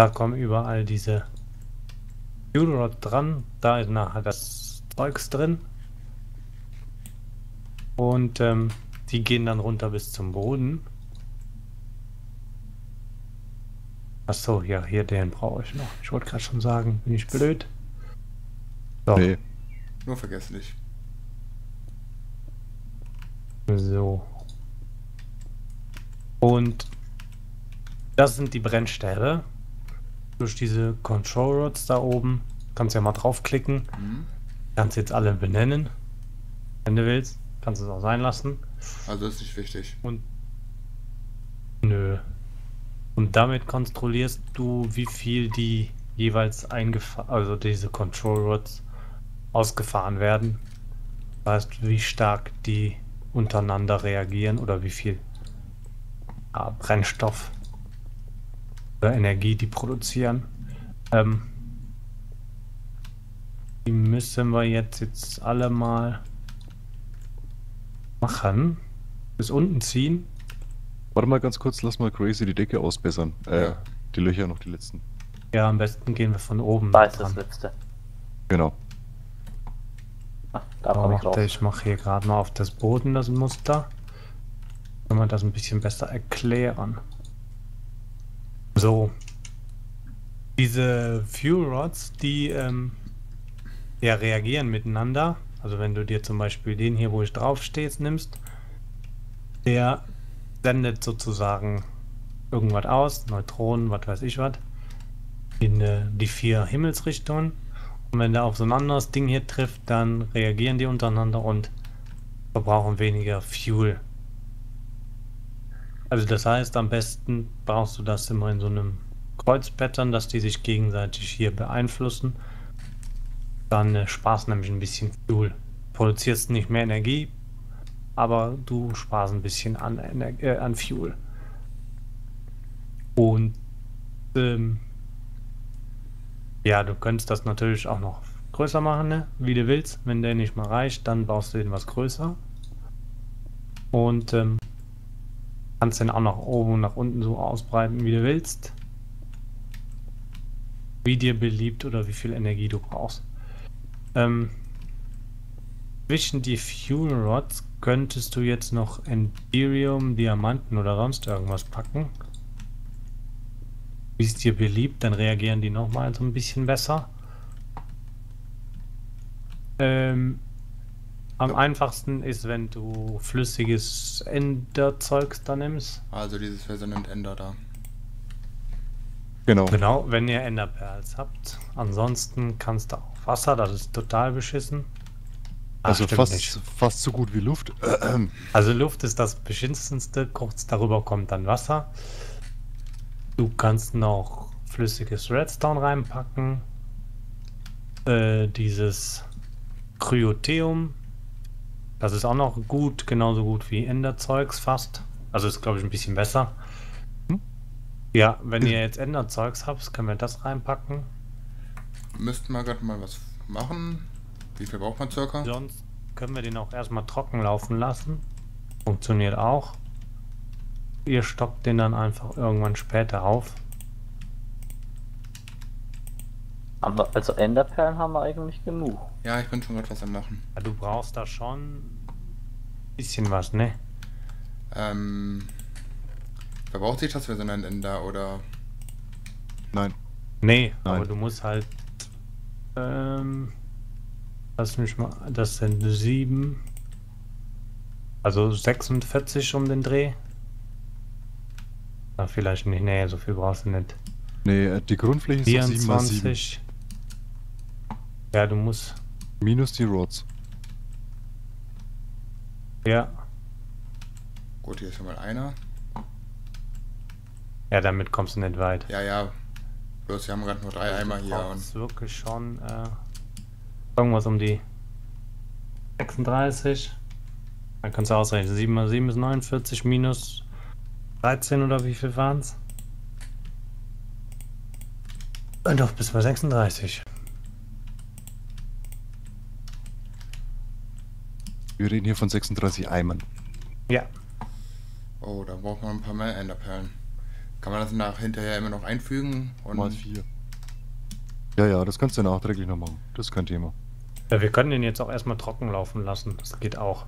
Da kommen überall diese Fuel Rod dran. Da ist nachher das Zeugs drin. Und die gehen dann runter bis zum Boden. Achso, ja, hier den brauche ich noch. Ich wollte gerade schon sagen, bin ich blöd? Doch. Nee. Nur vergesslich. So. Und das sind die Brennstäbe. Durch diese Control Rods da oben. Kannst ja mal draufklicken. Mhm. Kannst jetzt alle benennen. Wenn du willst, kannst du es auch sein lassen. Also ist nicht wichtig. Und. Nö. Und damit kontrollierst du, wie viel die jeweils eingefahren, also diese Control Rods ausgefahren werden. Das heißt, wie stark die untereinander reagieren oder wie viel Brennstoff oder Energie die produzieren. Die müssen wir jetzt alle mal machen. Bis unten ziehen. Warte mal ganz kurz, lass mal Crazy die Decke ausbessern. Die Löcher noch, die letzten. Ja, am besten gehen wir von oben. Da ist das letzte. Genau. Ah, da komme ich raus. Ich mache hier gerade mal auf das Boden das Muster. Kann man das ein bisschen besser erklären. So. Diese Fuel Rods, die ja, reagieren miteinander. Also wenn du dir zum Beispiel den hier, wo ich drauf stehe, nimmst, der sendet sozusagen irgendwas aus, Neutronen, was weiß ich was, in die 4 Himmelsrichtungen. Und wenn der auf so ein anderes Ding hier trifft, dann reagieren die untereinander und verbrauchen weniger Fuel. Also das heißt, am besten brauchst du das immer in so einem Kreuzpattern, dass die sich gegenseitig hier beeinflussen. Dann sparst nämlich ein bisschen Fuel. Produzierst nicht mehr Energie, aber du sparst ein bisschen an Fuel. Und ja, du könntest das natürlich auch noch größer machen, ne? Wie du willst. Wenn der nicht mal reicht, dann baust du den was größer. Und kannst den auch nach oben und nach unten so ausbreiten, wie du willst. Wie dir beliebt oder wie viel Energie du brauchst. Zwischen die Fuel Rods könntest du jetzt noch Enderium, Diamanten oder sonst irgendwas packen. Wie es dir beliebt, dann reagieren die nochmal so ein bisschen besser. Am einfachsten ist, wenn du flüssiges Enderzeugs da nimmst. Also dieses Resonant Ender da. Genau. Genau, wenn ihr Enderperls habt. Ansonsten kannst du auch Wasser, das ist total beschissen. Also fast so gut wie Luft. Also Luft ist das beschissenste, kurz darüber kommt dann Wasser. Du kannst noch flüssiges Redstone reinpacken. Dieses Kryoteum. Das ist auch noch gut, genauso gut wie Enderzeugs fast. Also ist, glaube ich, ein bisschen besser. Hm? Ja, wenn ihr jetzt Enderzeugs habt, können wir das reinpacken. Müssten wir gerade mal was machen. Wie viel braucht man circa? Sonst können wir den auch erstmal trocken laufen lassen. Funktioniert auch. Ihr stockt den dann einfach irgendwann später auf. Aber also Enderperlen haben wir eigentlich genug. Ja, ich bin schon etwas am Machen. Ja, du brauchst da schon ein bisschen was, ne? Verbraucht sich das für so einen Ender oder? Nein. Nee, nein. Aber du musst halt. Lass mich mal, das sind 7, also 46 um den Dreh. Ach, vielleicht nicht, nee, so viel brauchst du nicht. Nee, die Grundfläche ist 24. Ja, du musst. Minus die Rods. Ja. Gut, hier ist schon mal einer. Ja, damit kommst du nicht weit. Ja, ja. Bloß, wir haben gerade nur 3 Eimer hier. Das ist wirklich schon. Irgendwas um die 36. Dann kannst du ausrechnen. 7 mal 7 ist 49 minus 13 oder wie viel waren es? Doch, bis bei 36. Wir reden hier von 36 Eimern. Ja. Oh, da braucht man ein paar mehr Enderperlen. Kann man das nach hinterher immer noch einfügen? Und mal 4. Ja, ja, das kannst du nachträglich noch machen. Das ist kein Thema. Ja, wir können den jetzt auch erstmal trocken laufen lassen. Das geht auch.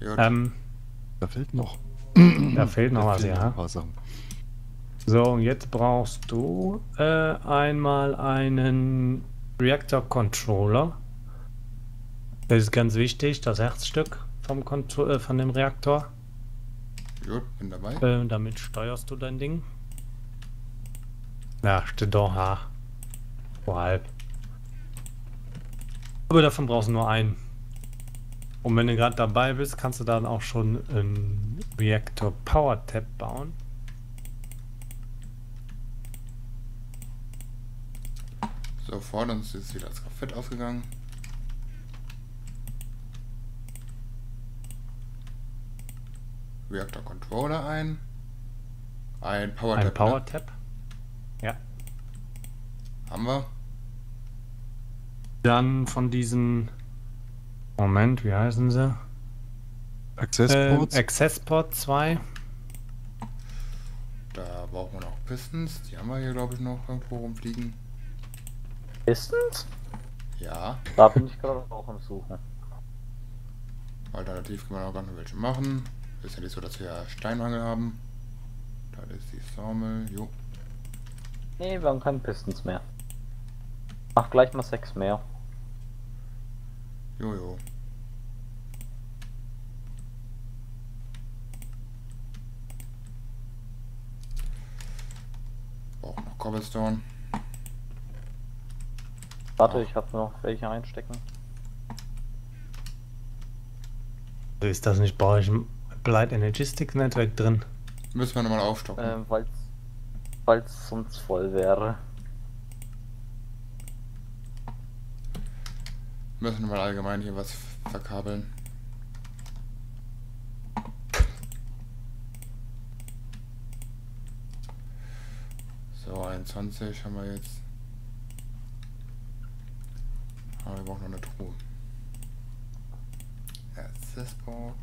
Ja, da fehlt noch. Da fehlt noch was, ja. So, und jetzt brauchst du einmal einen Reaktor-Controller. Das ist ganz wichtig, das Herzstück vom von dem Reaktor. Gut, bin dabei. Damit steuerst du dein Ding. Ja, steht doch, ha. Halb. Aber davon brauchst du nur einen. Und wenn du gerade dabei bist, kannst du dann auch schon einen Reaktor Power Tap bauen. So, vor uns ist wieder das Graphit ausgegangen. Reaktor Controller ein. Ein Power Tap. Ein Power Tap. Ja. Haben wir. Dann von diesen. Moment, wie heißen sie? Access-Port. Access-Port 2. Da brauchen wir noch Pistons. Die haben wir hier, glaube ich, noch irgendwo rumfliegen. Pistons? Ja. Da bin ich gerade auch am Suchen. Alternativ können wir noch ganz welche machen. Ist ja nicht so, dass wir Steinmangel haben. Da ist die Sammel. Jo. Nee, wir haben keine Pistons mehr. Mach gleich mal 6 mehr. Jojo. Braucht noch Cobblestone. Warte, ich habe noch welche einstecken. Ist das nicht bei euch im Applied Energistics Netzwerk drin? Müssen wir nochmal aufstocken. Weil es sonst voll wäre. Müssen wir mal allgemein hier was verkabeln. So, 21 haben wir jetzt. Aber wir brauchen noch eine Truhe. Access-Port.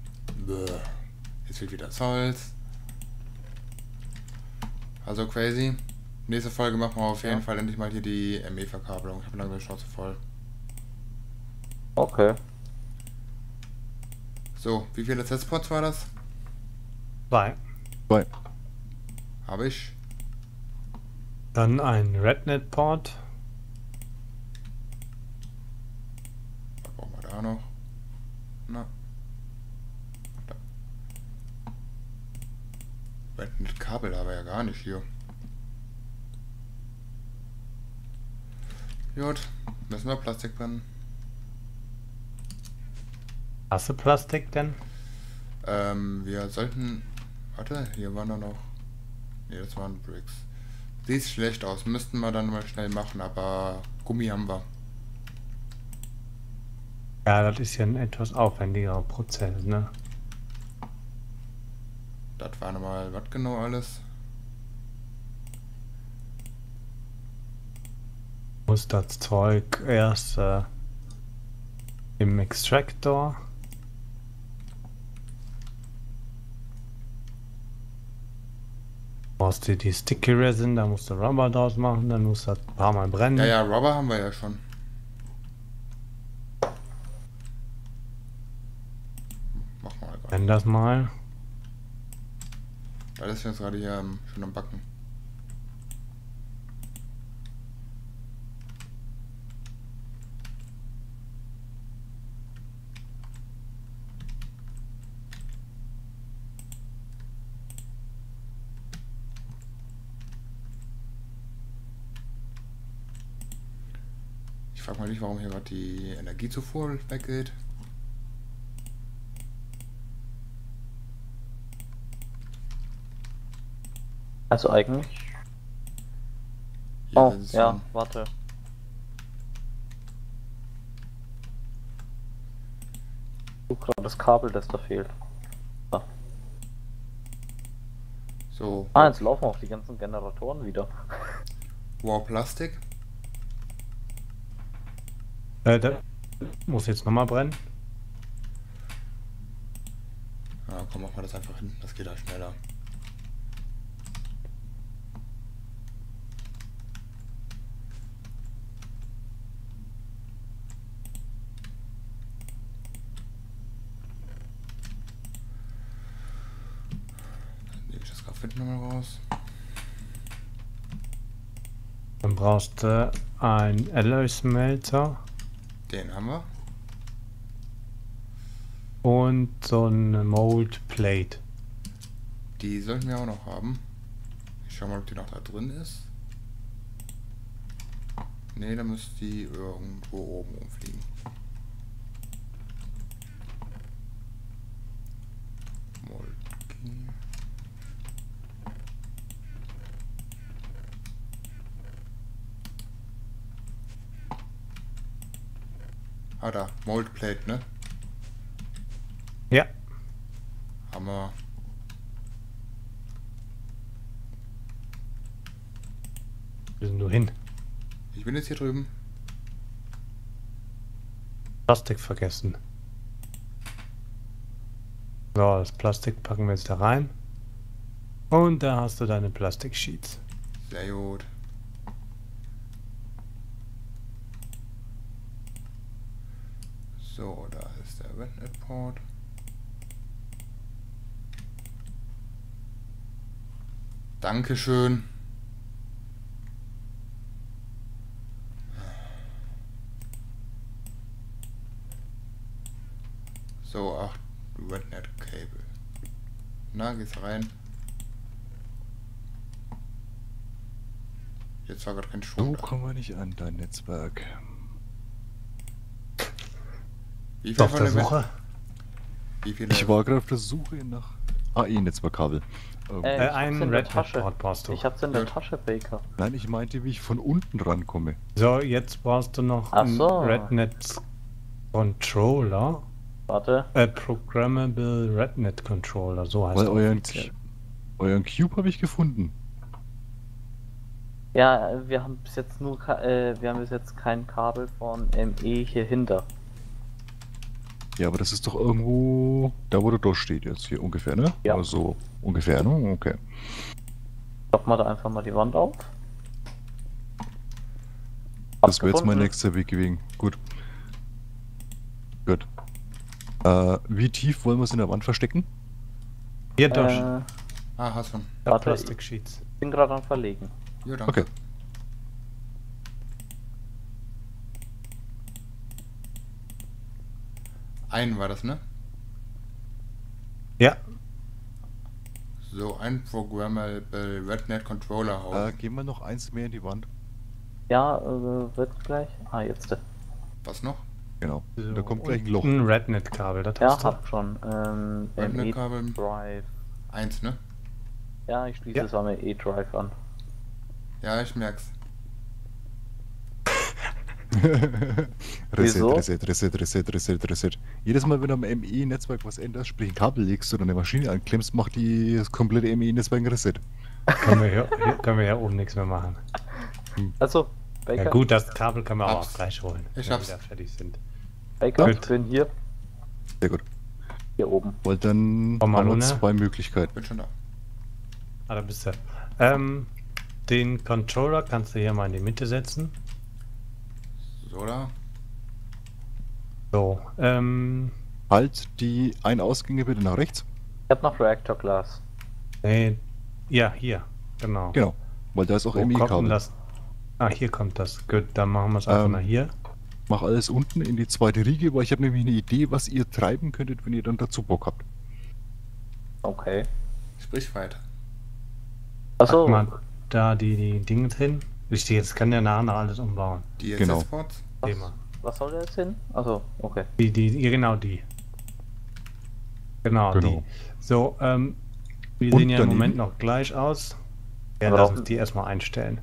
Jetzt fehlt wieder das Holz. Also crazy. Nächste Folge machen wir auf jeden Fall endlich mal hier die ME-Verkabelung. Ich habe langsam die Schnauze voll. Okay. So, wie viele Access-Ports war das? 2. Habe ich. Dann ein RedNet Port. Was brauchen wir da noch? Na. Da. RedNet-Kabel haben wir ja gar nicht hier. Gut, müssen wir Plastik brennen. Hast du Plastik denn? Wir sollten... Warte, hier waren da noch... Ne, das waren Bricks. Sieht schlecht aus, müssten wir dann mal schnell machen, aber Gummi haben wir. Ja, das ist ja ein etwas aufwendigerer Prozess, ne? Das war nochmal was genau alles? Muss das Zeug erst im Extractor... Du brauchst dir die Sticky Resin, da musst du Rubber draus machen, dann musst du das ein paar Mal brennen. Ja, ja, Rubber haben wir ja schon. Mach mal. Brenn das mal. Das ist jetzt gerade hier schon am Backen. Ich frag mal nicht, warum hier gerade die Energiezufuhr weggeht. Also eigentlich. Hier warte. Ich suche gerade das Kabel, das da fehlt. Ah. So. Ah, jetzt laufen auch die ganzen Generatoren wieder. Wow, Plastik. Da muss jetzt nochmal brennen. Ja, komm, mach mal das einfach hin. Das geht da schneller. ich nochmal raus. Dann brauchst du einen Alloysmelter. Den haben wir. Und so eine Mold Plate. Die sollten wir auch noch haben. Ich schau mal, ob die noch da drin ist. Ne, da müsste die irgendwo oben rumfliegen. Ah, da, Mold Plate, ne? Ja. Hammer. Wo sind du hin? Ich bin jetzt hier drüben. Plastik vergessen. So, das Plastik packen wir jetzt da rein. Und da hast du deine Plastik-Sheets. Sehr gut. So, da ist der RedNet Port. Dankeschön. So, ach, Rednet-Cable. Na, geht's rein. Jetzt war gerade kein Strom. So kommen wir nicht an, dein Netzwerk. Wie viel auf der Suche? Ich war gerade auf der Suche nach AE-Netzwerkkabel. Ein Rednet-Port brauchst du. Ich hab's in der Tasche, Baker. Nein, ich meinte, wie ich von unten rankomme. So, jetzt brauchst du noch einen RedNet Controller. Warte. Programmable RedNet Controller, so heißt es. Euren Cube habe ich gefunden. Ja, wir haben bis jetzt nur kein Kabel von ME hier hinter. Ja, aber das ist doch irgendwo da, wo du durchsteht jetzt hier ungefähr, ne? Ja. Also ungefähr, ne? Okay. Klopfen wir da einfach mal die Wand auf. Das wäre jetzt mein nächster Weg gewesen. Gut. Gut. Wie tief wollen wir es in der Wand verstecken? Hier durch. Ah, hast du. Plastik-Sheets. Ich bin gerade am Verlegen. Jo, danke. Okay. Einen war das, ne? Ja. So, ein Programmable RedNet Controller. Gehen wir noch eins mehr in die Wand. Ja, wird gleich. Ah, jetzt. Was noch? Genau, so, da kommt gleich ein Loch. Ein RedNet-Kabel, das hast du. Ja, hab schon. RedNet-Kabel. Drive. 1, ne? Ja, ich schließe es an mit E-Drive an. Ja, ich merk's. Reset, Reset, Reset, Reset, Reset, Reset. Jedes Mal, wenn du am ME-Netzwerk was änderst, sprich ein Kabel legst oder eine Maschine anklemmst, macht das komplette ME-Netzwerk ein Reset. Können wir hier oben nichts mehr machen. Achso. Baker. Ja gut, das Kabel kann man auch gleich holen, wenn wir da fertig sind. Baker, ich bin hier. Sehr gut. Hier oben. Und dann haben wir zwei Möglichkeiten. Bin schon da. Ah, da bist du. Den Controller kannst du hier mal in die Mitte setzen. So, da. So, halt die Ein-Ausgänge bitte nach rechts. Ich hab noch Reaktor-Glas. Ja, hier. Genau. Genau, weil da ist auch ME-Kabel. Ah, hier kommt das. Gut, dann machen wir es einfach mal hier. Mach alles unten in die zweite Riege, weil ich habe nämlich eine Idee, was ihr treiben könntet, wenn ihr dann dazu Bock habt. Okay. Sprich weiter. Achso. Da die Dinge hin. Richtig, jetzt kann der nachher alles umbauen. Die Access-Ports? Genau. Was soll der jetzt hin? Achso, okay. Genau die. So, wir sehen ja im Moment noch gleich aus. Ja, lass uns die erstmal einstellen.